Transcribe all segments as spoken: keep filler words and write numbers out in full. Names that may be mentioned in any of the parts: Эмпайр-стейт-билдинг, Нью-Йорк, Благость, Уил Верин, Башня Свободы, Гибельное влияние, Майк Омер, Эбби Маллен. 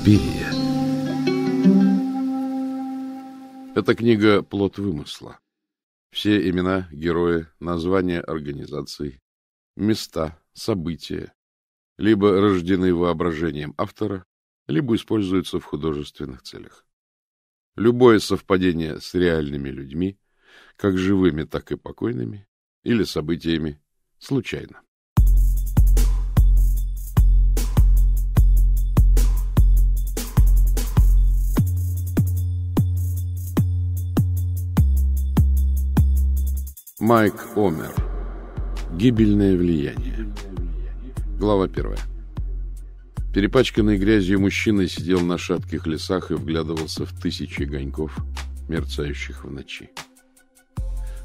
Суспирия. Эта книга — плод вымысла. Все имена, герои, названия организаций, места, события либо рождены воображением автора, либо используются в художественных целях. Любое совпадение с реальными людьми, как живыми, так и покойными, или событиями, случайно. Майк Омер. Гибельное влияние. Глава первая. Перепачканный грязью мужчина сидел на шатких лесах и вглядывался в тысячи огоньков, мерцающих в ночи.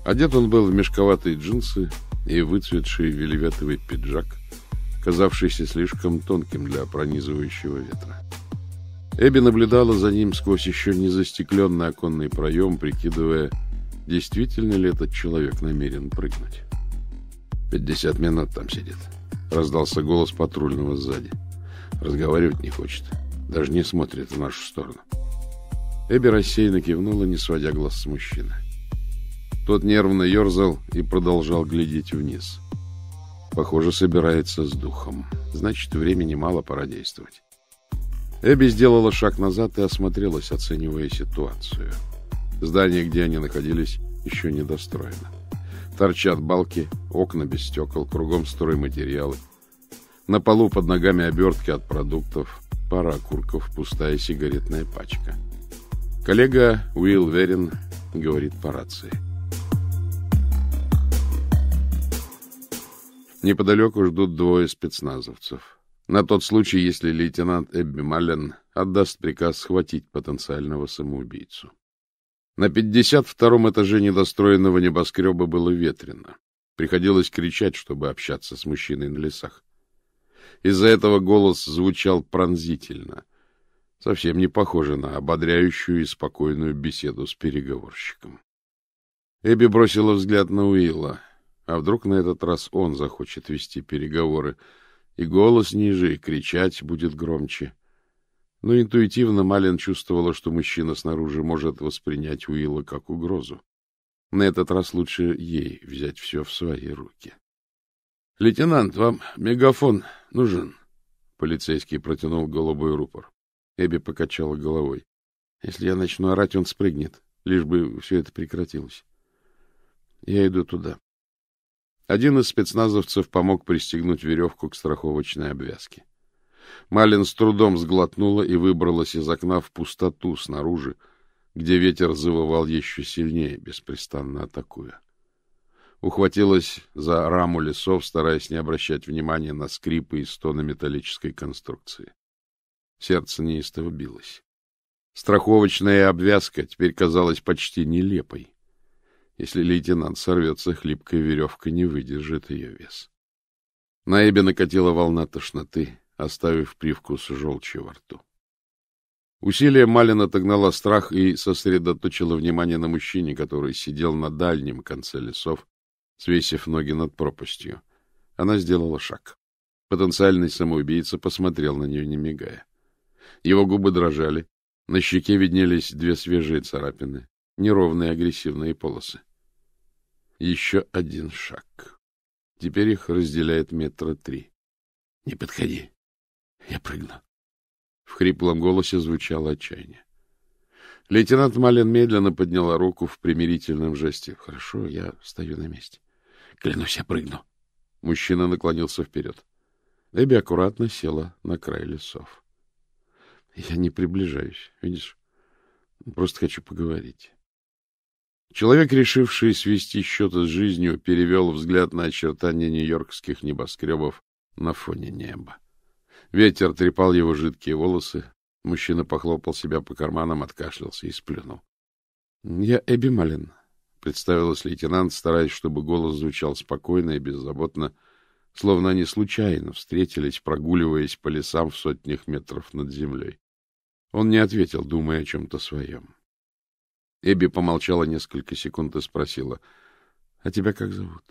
Одет он был в мешковатые джинсы и выцветший вельветовый пиджак, казавшийся слишком тонким для пронизывающего ветра. Эбби наблюдала за ним сквозь еще не застекленный оконный проем, прикидывая, действительно ли этот человек намерен прыгнуть. «Пятьдесят минут там сидит», — раздался голос патрульного сзади. «Разговаривать не хочет. Даже не смотрит в нашу сторону». Эбби рассеянно кивнула, не сводя глаз с мужчины. Тот нервно ерзал и продолжал глядеть вниз. Похоже, собирается с духом. Значит, времени мало, пора действовать. Эбби сделала шаг назад и осмотрелась, оценивая ситуацию. Здание, где они находились, еще не достроено. Торчат балки, окна без стекол, кругом стройматериалы. На полу под ногами обертки от продуктов, пара окурков, пустая сигаретная пачка. Коллега Уил Верин говорит по рации. Неподалеку ждут двое спецназовцев. На тот случай, если лейтенант Эбби Маллен отдаст приказ схватить потенциального самоубийцу. На пятьдесят втором этаже недостроенного небоскреба было ветрено. Приходилось кричать, чтобы общаться с мужчиной на лесах. Из-за этого голос звучал пронзительно, совсем не похоже на ободряющую и спокойную беседу с переговорщиком. Эбби бросила взгляд на Уилла. А вдруг на этот раз он захочет вести переговоры, и голос ниже, и кричать будет громче. Но интуитивно Маллен чувствовала, что мужчина снаружи может воспринять Уилла как угрозу. На этот раз лучше ей взять все в свои руки. — Лейтенант, вам мегафон нужен? — полицейский протянул голубой рупор. Эбби покачала головой. — Если я начну орать, он спрыгнет, лишь бы все это прекратилось. Я иду туда. Один из спецназовцев помог пристегнуть веревку к страховочной обвязке. Маллен с трудом сглотнула и выбралась из окна в пустоту снаружи, где ветер завывал еще сильнее, беспрестанно атакуя. Ухватилась за раму лесов, стараясь не обращать внимания на скрипы и стоны металлической конструкции. Сердце неистово билось. Страховочная обвязка теперь казалась почти нелепой. Если лейтенант сорвется, хлипкая веревка не выдержит ее вес. На Эбби накатила волна тошноты, оставив привкус желчи во рту. Усилие Маллен отогнало страх и сосредоточило внимание на мужчине, который сидел на дальнем конце лесов, свесив ноги над пропастью. Она сделала шаг. Потенциальный самоубийца посмотрел на нее, не мигая. Его губы дрожали, на щеке виднелись две свежие царапины, неровные агрессивные полосы. Еще один шаг. Теперь их разделяет метра три. — Не подходи. Я прыгну. В хриплом голосе звучало отчаяние. Лейтенант Маллен медленно подняла руку в примирительном жесте. — Хорошо, я стою на месте. — Клянусь, я прыгну. Мужчина наклонился вперед. Эбби аккуратно села на край лесов. — Я не приближаюсь, видишь? Просто хочу поговорить. Человек, решивший свести счеты с жизнью, перевел взгляд на очертания нью-йоркских небоскребов на фоне неба. Ветер трепал его жидкие волосы. Мужчина похлопал себя по карманам, откашлялся и сплюнул. — Я Эбби Маллен, — представилась лейтенант, стараясь, чтобы голос звучал спокойно и беззаботно, словно они случайно встретились, прогуливаясь по лесам в сотнях метров над землей. Он не ответил, думая о чем-то своем. Эбби помолчала несколько секунд и спросила: — А тебя как зовут?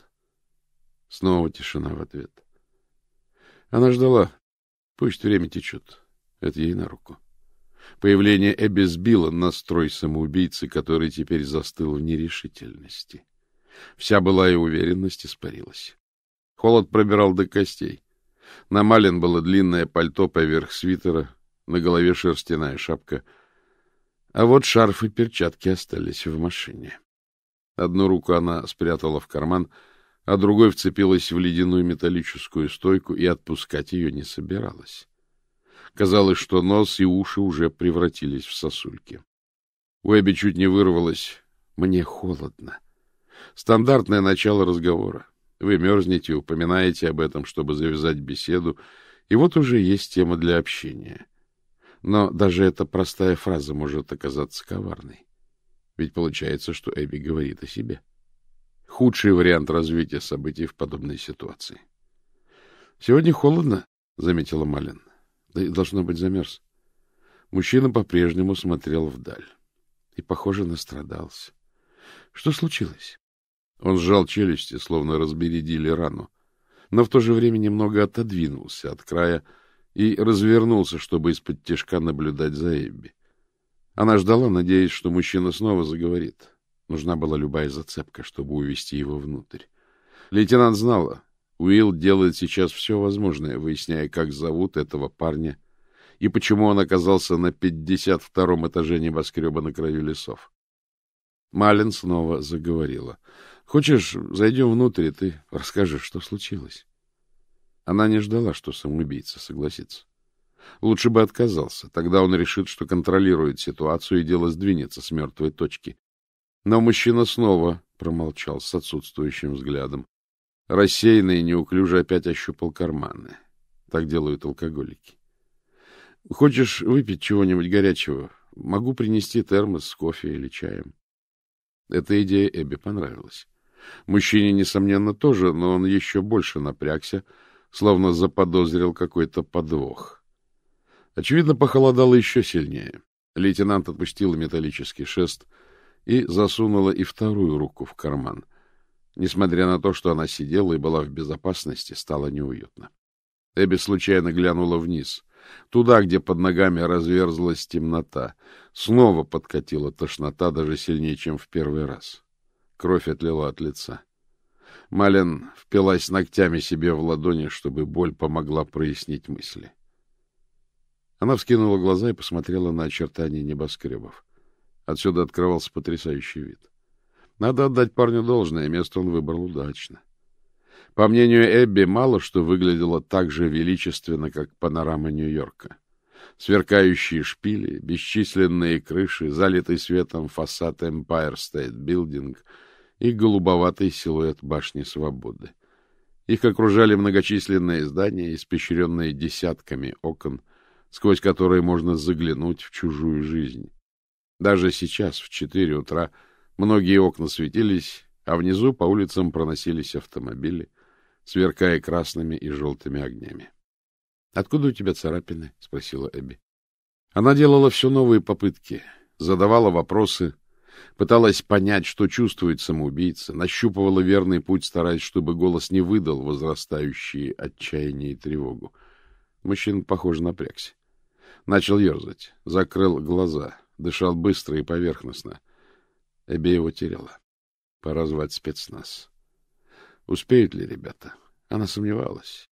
Снова тишина в ответ. Она ждала. Пусть время течет. Это ей на руку. Появление Эбби сбило настрой самоубийцы, который теперь застыл в нерешительности. Вся былая уверенность испарилась. Холод пробирал до костей. На Маллен было длинное пальто поверх свитера, на голове шерстяная шапка. А вот шарф и перчатки остались в машине. Одну руку она спрятала в карман, а другой вцепилась в ледяную металлическую стойку и отпускать ее не собиралась. Казалось, что нос и уши уже превратились в сосульки. У Эбби чуть не вырвалось «Мне холодно». Стандартное начало разговора. Вы мерзнете, упоминаете об этом, чтобы завязать беседу, и вот уже есть тема для общения. Но даже эта простая фраза может оказаться коварной. Ведь получается, что Эбби говорит о себе. Худший вариант развития событий в подобной ситуации. — Сегодня холодно, — заметила Маллен. — Да, должно быть, замерз. Мужчина по-прежнему смотрел вдаль и, похоже, настрадался. — Что случилось? Он сжал челюсти, словно разбередили рану, но в то же время немного отодвинулся от края и развернулся, чтобы исподтишка наблюдать за Эбби. Она ждала, надеясь, что мужчина снова заговорит. Нужна была любая зацепка, чтобы увести его внутрь. Лейтенант знала, Уилл делает сейчас все возможное, выясняя, как зовут этого парня и почему он оказался на пятьдесят втором этаже небоскреба на краю лесов. Маллен снова заговорила. — Хочешь, зайдем внутрь, и ты расскажешь, что случилось. Она не ждала, что самоубийца согласится. Лучше бы отказался, тогда он решит, что контролирует ситуацию, и дело сдвинется с мертвой точки. Но мужчина снова промолчал с отсутствующим взглядом. Рассеянный и неуклюже опять ощупал карманы. Так делают алкоголики. — Хочешь выпить чего-нибудь горячего? Могу принести термос с кофе или чаем. Эта идея Эбби понравилась. Мужчине, несомненно, тоже, но он еще больше напрягся, словно заподозрил какой-то подвох. Очевидно, похолодало еще сильнее. Лейтенант отпустила металлический шест и засунула и вторую руку в карман. Несмотря на то, что она сидела и была в безопасности, стало неуютно. Эбби случайно глянула вниз, туда, где под ногами разверзлась темнота. Снова подкатила тошнота, даже сильнее, чем в первый раз. Кровь отлила от лица. Маллен впилась ногтями себе в ладони, чтобы боль помогла прояснить мысли. Она вскинула глаза и посмотрела на очертания небоскребов. Отсюда открывался потрясающий вид. Надо отдать парню должное, место он выбрал удачно. По мнению Эбби, мало что выглядело так же величественно, как панорама Нью-Йорка. Сверкающие шпили, бесчисленные крыши, залитый светом фасад Эмпайр-стейт-билдинг и голубоватый силуэт Башни Свободы. Их окружали многочисленные здания, испещренные десятками окон, сквозь которые можно заглянуть в чужую жизнь. Даже сейчас, в четыре утра, многие окна светились, а внизу по улицам проносились автомобили, сверкая красными и желтыми огнями. — Откуда у тебя царапины? — спросила Эбби. Она делала все новые попытки, задавала вопросы, пыталась понять, что чувствует самоубийца, нащупывала верный путь, стараясь, чтобы голос не выдал возрастающие отчаяние и тревогу. Мужчина, похоже, напрягся. Начал ерзать, закрыл глаза, дышал быстро и поверхностно. Эбби его теряла. Пора звать спецназ. Успеют ли ребята? Она сомневалась.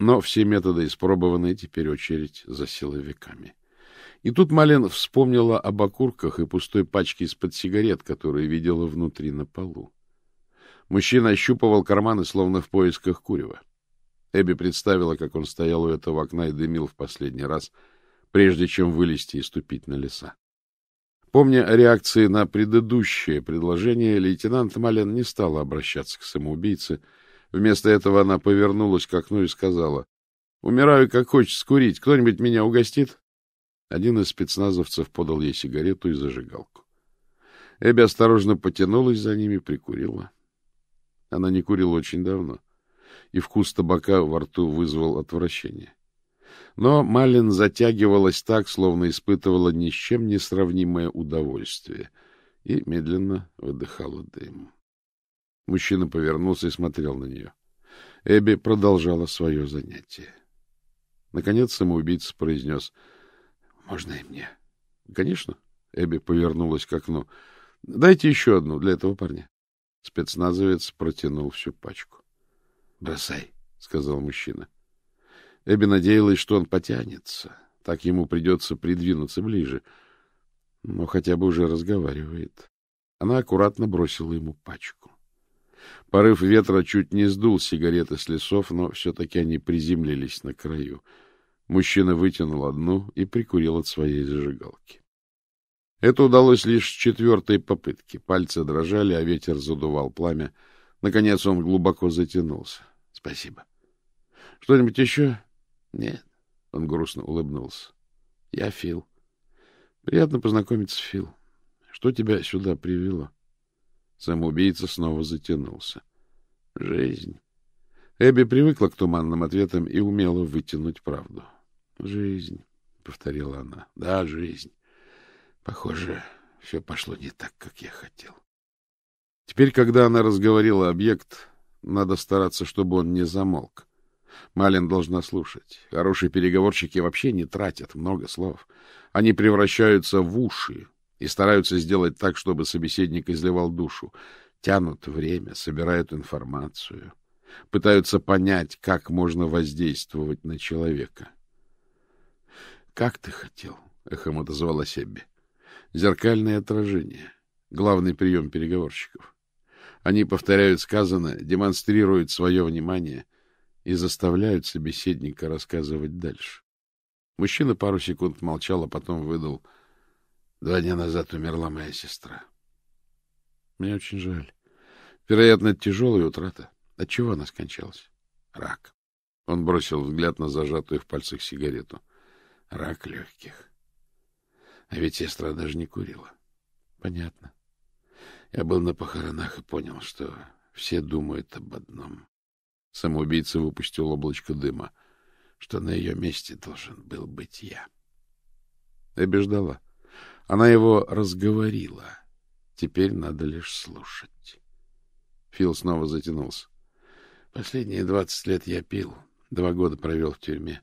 Но все методы испробованы, и теперь очередь за силовиками. И тут Маллен вспомнила об окурках и пустой пачке из-под сигарет, которую видела внутри на полу. Мужчина ощупывал карманы, словно в поисках курева. Эбби представила, как он стоял у этого окна и дымил в последний раз, прежде чем вылезти и ступить на леса. Помня о реакции на предыдущее предложение, лейтенант Маллен не стала обращаться к самоубийце. Вместо этого она повернулась к окну и сказала: «Умираю, как хочется курить. Кто-нибудь меня угостит?» Один из спецназовцев подал ей сигарету и зажигалку. Эбби осторожно потянулась за ними, прикурила. Она не курила очень давно, и вкус табака во рту вызвал отвращение. Но Маллен затягивалась так, словно испытывала ни с чем не сравнимое удовольствие, и медленно выдыхала дым. Мужчина повернулся и смотрел на нее. Эбби продолжала свое занятие. Наконец самоубийца произнес: — Можно и мне? Конечно. Эбби повернулась к окну. Дайте еще одну для этого парня. Спецназовец протянул всю пачку. Бросай, сказал мужчина. Эбби надеялась, что он потянется. Так ему придется придвинуться ближе. Но хотя бы уже разговаривает. Она аккуратно бросила ему пачку. Порыв ветра чуть не сдул сигареты с лесов, но все-таки они приземлились на краю. Мужчина вытянул одну и прикурил от своей зажигалки. Это удалось лишь с четвертой попытки. Пальцы дрожали, а ветер задувал пламя. Наконец он глубоко затянулся. — Спасибо. — Что-нибудь еще? — Нет. Он грустно улыбнулся. — Я Фил. — Приятно познакомиться, Фил. Что тебя сюда привело? Самоубийца снова затянулся. — Жизнь. Эбби привыкла к туманным ответам и умела вытянуть правду. — Жизнь, — повторила она. — Да, жизнь. Похоже, все пошло не так, как я хотел. Теперь, когда она разговорила объект, надо стараться, чтобы он не замолк. Маллен должна слушать. Хорошие переговорщики вообще не тратят много слов. Они превращаются в уши и стараются сделать так, чтобы собеседник изливал душу. Тянут время, собирают информацию. Пытаются понять, как можно воздействовать на человека. — Как ты хотел? — эхом отозвалась Эбби. — Зеркальное отражение. Главный прием переговорщиков. Они повторяют сказанное, демонстрируют свое внимание и заставляют собеседника рассказывать дальше. Мужчина пару секунд молчал, а потом выдал. — Два дня назад умерла моя сестра. — Мне очень жаль. Вероятно, тяжелая утрата. Отчего она скончалась? — Рак. Он бросил взгляд на зажатую в пальцах сигарету. — Рак легких. А ведь сестра даже не курила. — Понятно. Я был на похоронах и понял, что все думают об одном. Самоубийца выпустил облачко дыма, что на ее месте должен был быть я. Эбби ждала. Она его разговорила. Теперь надо лишь слушать. Фил снова затянулся. Последние двадцать лет я пил. Два года провел в тюрьме.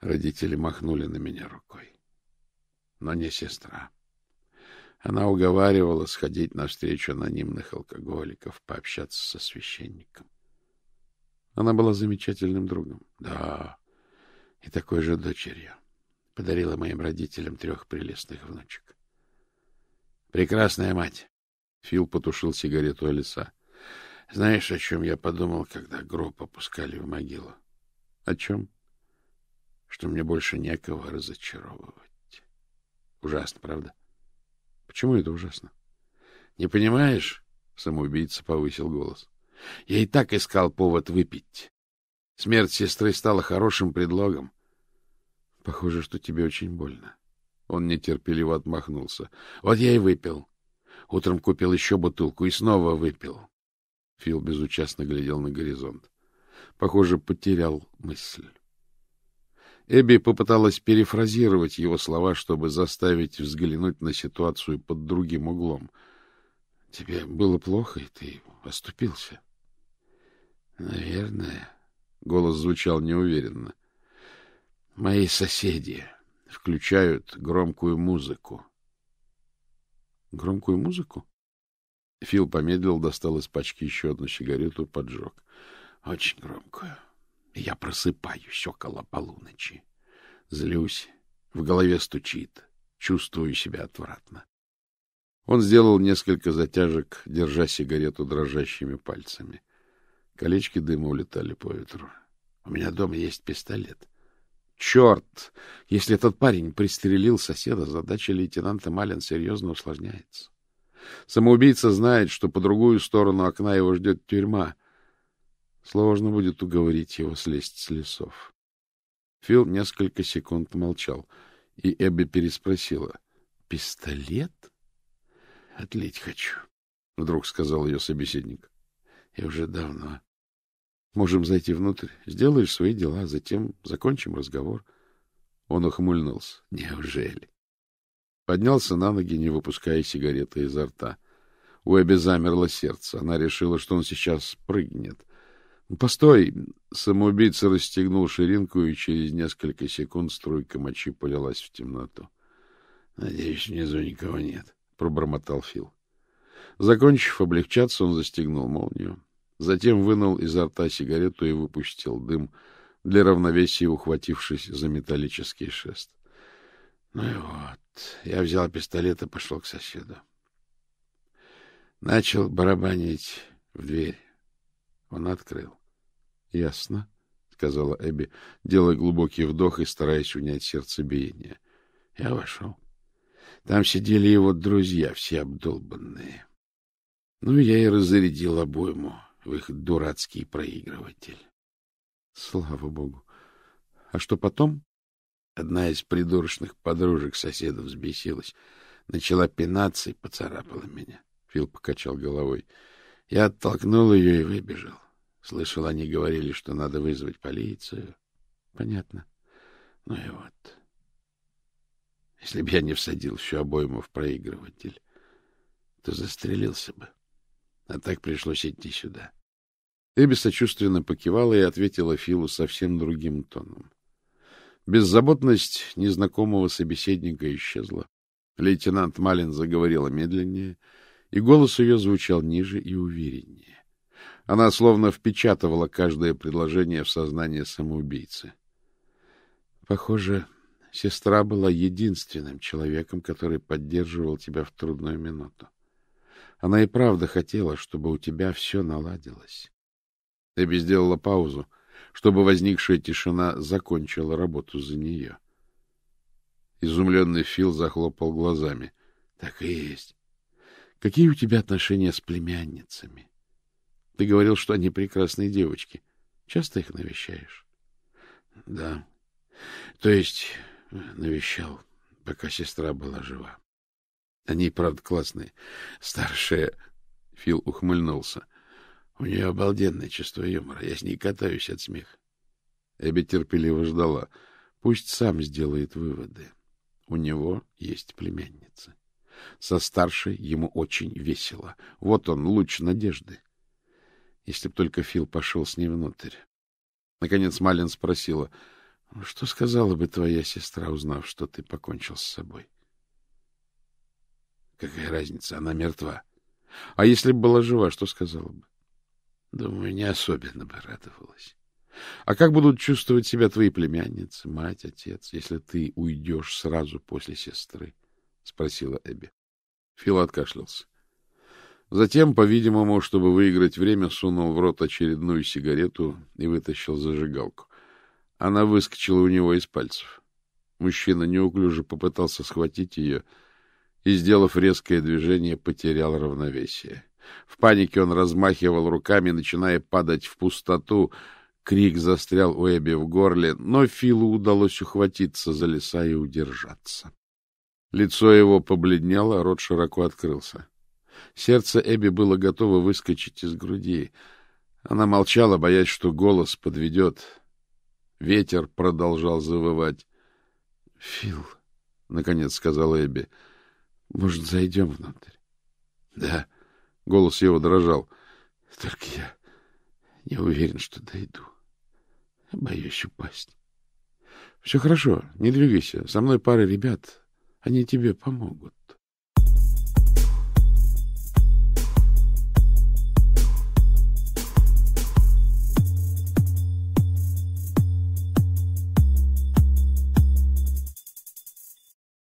Родители махнули на меня рукой. Но не сестра. Она уговаривала сходить навстречу анонимных алкоголиков, пообщаться со священником. Она была замечательным другом. Да, и такой же дочерью. Подарила моим родителям трех прелестных внучек. Прекрасная мать. Фил потушил сигарету о леса. Знаешь, о чем я подумал, когда гроб опускали в могилу? О чем? Что мне больше некого разочаровывать. Ужасно, правда? Почему это ужасно? Не понимаешь? Самоубийца повысил голос. Я и так искал повод выпить. Смерть сестры стала хорошим предлогом. Похоже, что тебе очень больно. Он нетерпеливо отмахнулся. Вот я и выпил. Утром купил еще бутылку и снова выпил. Фил безучастно глядел на горизонт. Похоже, потерял мысль. Эбби попыталась перефразировать его слова, чтобы заставить взглянуть на ситуацию под другим углом. — Тебе было плохо, и ты оступился? — Наверное. — голос звучал неуверенно. — Мои соседи включают громкую музыку. — Громкую музыку? Фил помедлил, достал из пачки еще одну сигарету, поджег. — Очень громкую. Я просыпаюсь около полуночи, злюсь, в голове стучит, чувствую себя отвратно. Он сделал несколько затяжек, держа сигарету дрожащими пальцами. Колечки дыма улетали по ветру. У меня дома есть пистолет. Черт! Если этот парень пристрелил соседа, задача лейтенанта Маллен серьезно усложняется. Самоубийца знает, что по другую сторону окна его ждет тюрьма. Сложно будет уговорить его слезть с лесов. Фил несколько секунд молчал, и Эбби переспросила. — Пистолет? — Отлить хочу, — вдруг сказал ее собеседник. — Я уже давно. Можем зайти внутрь. Сделаешь свои дела, затем закончим разговор. Он ухмыльнулся. — Неужели? Поднялся на ноги, не выпуская сигареты изо рта. У Эбби замерло сердце. Она решила, что он сейчас прыгнет. — — Постой! — самоубийца расстегнул ширинку, и через несколько секунд струйка мочи полилась в темноту. — Надеюсь, внизу никого нет, — пробормотал Фил. Закончив облегчаться, он застегнул молнию, затем вынул изо рта сигарету и выпустил дым, для равновесия ухватившись за металлический шест. — Ну и вот, я взял пистолет и пошел к соседу. Начал барабанить в дверь. Он открыл. — Ясно, — сказала Эбби, делая глубокий вдох и стараясь унять сердцебиение. Я вошел. Там сидели его друзья, все обдолбанные. Ну, я и разрядил обойму в их дурацкий проигрыватель. — Слава богу! А что потом? Одна из придурочных подружек соседа взбесилась, начала пинаться и поцарапала меня. Фил покачал головой. Я оттолкнул ее и выбежал. Слышал, они говорили, что надо вызвать полицию. — Понятно. — Ну и вот. Если бы я не всадил всю обойму в проигрыватель, то застрелился бы. А так пришлось идти сюда. Эбби сочувственно покивала и ответила Филу совсем другим тоном. Беззаботность незнакомого собеседника исчезла. Лейтенант Маллен заговорила медленнее, и голос ее звучал ниже и увереннее. Она словно впечатывала каждое предложение в сознание самоубийцы. Похоже, сестра была единственным человеком, который поддерживал тебя в трудную минуту. Она и правда хотела, чтобы у тебя все наладилось. Эбби сделала паузу, чтобы возникшая тишина закончила работу за нее. Изумленный Фил захлопал глазами. — Так и есть. — Какие у тебя отношения с племянницами? Ты говорил, что они прекрасные девочки. Часто их навещаешь? — Да. То есть навещал, пока сестра была жива. Они, правда, классные. Старшая, Фил ухмыльнулся. У нее обалденное чувство юмора. Я с ней катаюсь от смеха. Эбби терпеливо ждала. Пусть сам сделает выводы. У него есть племянница. Со старшей ему очень весело. Вот он, луч надежды. Если б только Фил пошел с ней внутрь. Наконец Маллен спросила, — Что сказала бы твоя сестра, узнав, что ты покончил с собой? — Какая разница, она мертва. А если бы была жива, что сказала бы? — Думаю, не особенно бы радовалась. — А как будут чувствовать себя твои племянницы, мать, отец, если ты уйдешь сразу после сестры? — спросила Эбби. Фил откашлялся. Затем, по-видимому, чтобы выиграть время, сунул в рот очередную сигарету и вытащил зажигалку. Она выскочила у него из пальцев. Мужчина неуклюже попытался схватить ее и, сделав резкое движение, потерял равновесие. В панике он размахивал руками, начиная падать в пустоту. Крик застрял у Эбби в горле, но Филу удалось ухватиться за леса и удержаться. Лицо его побледнело, рот широко открылся. Сердце Эбби было готово выскочить из груди. Она молчала, боясь, что голос подведет. Ветер продолжал завывать. — Фил, — наконец сказала Эбби, — может, зайдем внутрь? — Да, — голос его дрожал. — Только я не уверен, что дойду. Боюсь упасть. — Все хорошо, не двигайся. Со мной пара ребят. Они тебе помогут.